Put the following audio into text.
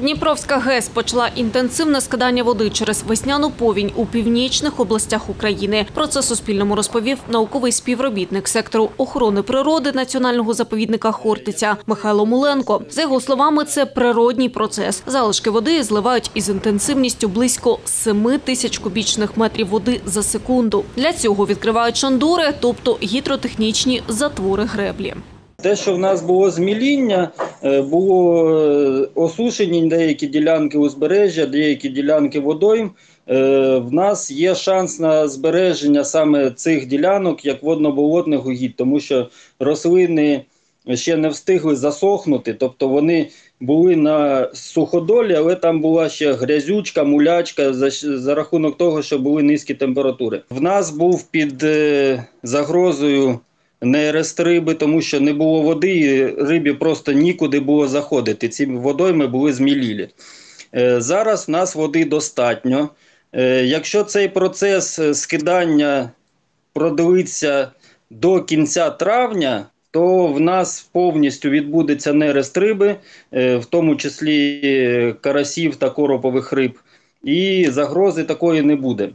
Дніпровська ГЕС почала інтенсивне скидання води через весняну повінь у північних областях України. Про це Суспільному розповів науковий співробітник сектору охорони природи Національного заповідника Хортиця Михайло Муленко. За його словами, це природній процес. Залишки води зливають із інтенсивністю близько 7000 кубічних метрів води за секунду. Для цього відкривають шандори, тобто гідротехнічні затвори греблі. Те, що в нас було зміління, було осушені деякі ділянки узбережжя, деякі ділянки водойм. В нас є шанс на збереження саме цих ділянок як водно-болотних угідь, тому що рослини ще не встигли засохнути, тобто вони були на суходолі, але там була ще грязючка, мулячка за рахунок того, що були низькі температури. В нас був під загрозою нерест риби, тому що не було води і рибі просто нікуди було заходити. Ці водойми були змілілі. Зараз в нас води достатньо. Якщо цей процес скидання продлиться до кінця травня, то в нас повністю відбудеться нерест риби, в тому числі карасів та коропових риб, і загрози такої не буде.